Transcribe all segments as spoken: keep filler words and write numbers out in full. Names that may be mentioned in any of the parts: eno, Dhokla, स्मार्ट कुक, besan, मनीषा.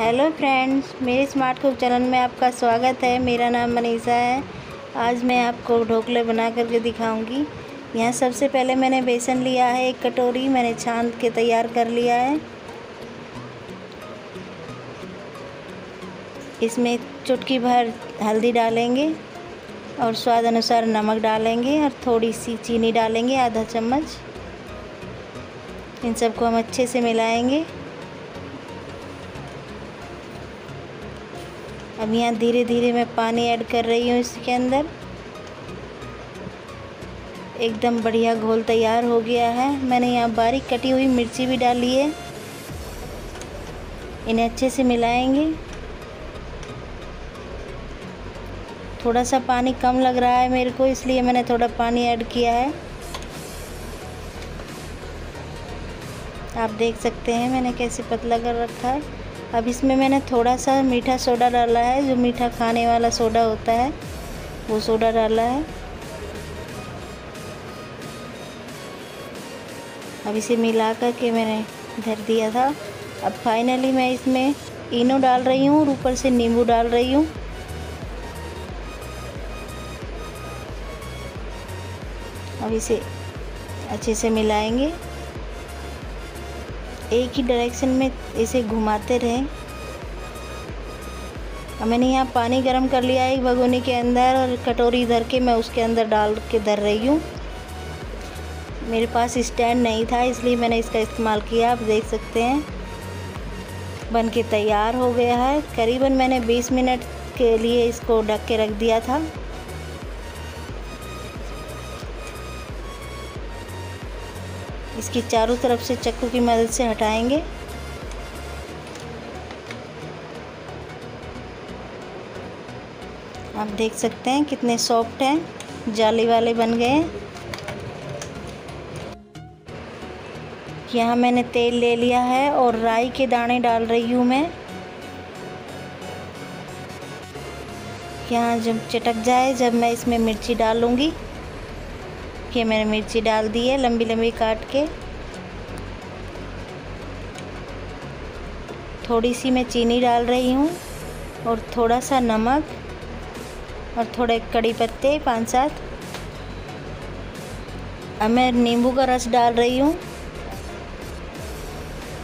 Hello friends, मेरे स्मार्ट कुक channel में आपका स्वागत है। मेरा नाम मनीषा है। आज मैं आपको ढोकले बना करके दिखाऊंगी। यहाँ सबसे पहले मैंने बेसन लिया है, एक कटोरी मैंने छान के तैयार कर लिया है। इसमें चुटकी भर हल्दी डालेंगे और स्वाद अनुसार नमक डालेंगे और थोड़ी सी चीनी डालेंगे, आधा चम्मच। इन सबको हम अच्छे से मिलाएंगे। अब यहाँ धीरे धीरे मैं पानी ऐड कर रही हूँ इसके अंदर। एकदम बढ़िया घोल तैयार हो गया है। मैंने यहाँ बारीक कटी हुई मिर्ची भी डाली है। इन्हें अच्छे से मिलाएंगे। थोड़ा सा पानी कम लग रहा है मेरे को, इसलिए मैंने थोड़ा पानी ऐड किया है। आप देख सकते हैं मैंने कैसे पतला कर रखा है। अब इसमें मैंने थोड़ा सा मीठा सोडा डाला है, जो मीठा खाने वाला सोडा होता है वो सोडा डाला है। अब इसे मिला कर के मैंने धर दिया था। अब फाइनली मैं इसमें इनो डाल रही हूँ और ऊपर से नींबू डाल रही हूँ। अब इसे अच्छे से मिलाएंगे। एक ही डायरेक्शन में इसे घुमाते रहें। और मैंने यहाँ पानी गर्म कर लिया है एक भगोने के अंदर, और कटोरी धर के मैं उसके अंदर डाल के धर रही हूँ। मेरे पास स्टैंड नहीं था, इसलिए मैंने इसका इस्तेमाल किया। आप देख सकते हैं बन के तैयार हो गया है। करीबन मैंने बीस मिनट के लिए इसको ढक के रख दिया था। इसकी चारों तरफ से चक्कू की मदद से हटाएंगे। आप देख सकते हैं कितने सॉफ्ट हैं, जाली वाले बन गए। यहाँ मैंने तेल ले लिया है और राई के दाने डाल रही हूँ मैं। यहाँ जब चटक जाए, जब मैं इसमें मिर्ची डालूँगी, कि मैंने मिर्ची डाल दी है लंबी लंबी काट के। थोड़ी सी मैं चीनी डाल रही हूँ और थोड़ा सा नमक और थोड़े कड़ी पत्ते, पाँच सात। अब मैं नींबू का रस डाल रही हूँ।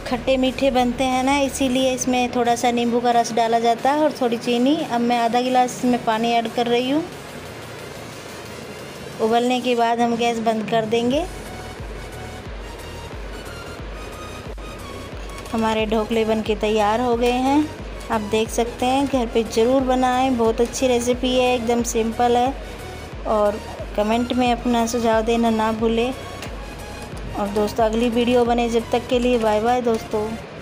खट्टे मीठे बनते हैं ना, इसीलिए इसमें थोड़ा सा नींबू का रस डाला जाता है और थोड़ी चीनी। अब मैं आधा गिलास इसमें पानी ऐड कर रही हूँ। उबलने के बाद हम गैस बंद कर देंगे। हमारे ढोकले बनके तैयार हो गए हैं। आप देख सकते हैं, घर पे ज़रूर बनाएं। बहुत अच्छी रेसिपी है, एकदम सिंपल है। और कमेंट में अपना सुझाव देना ना भूलें। और दोस्तों, अगली वीडियो बने, जब तक के लिए बाय बाय दोस्तों।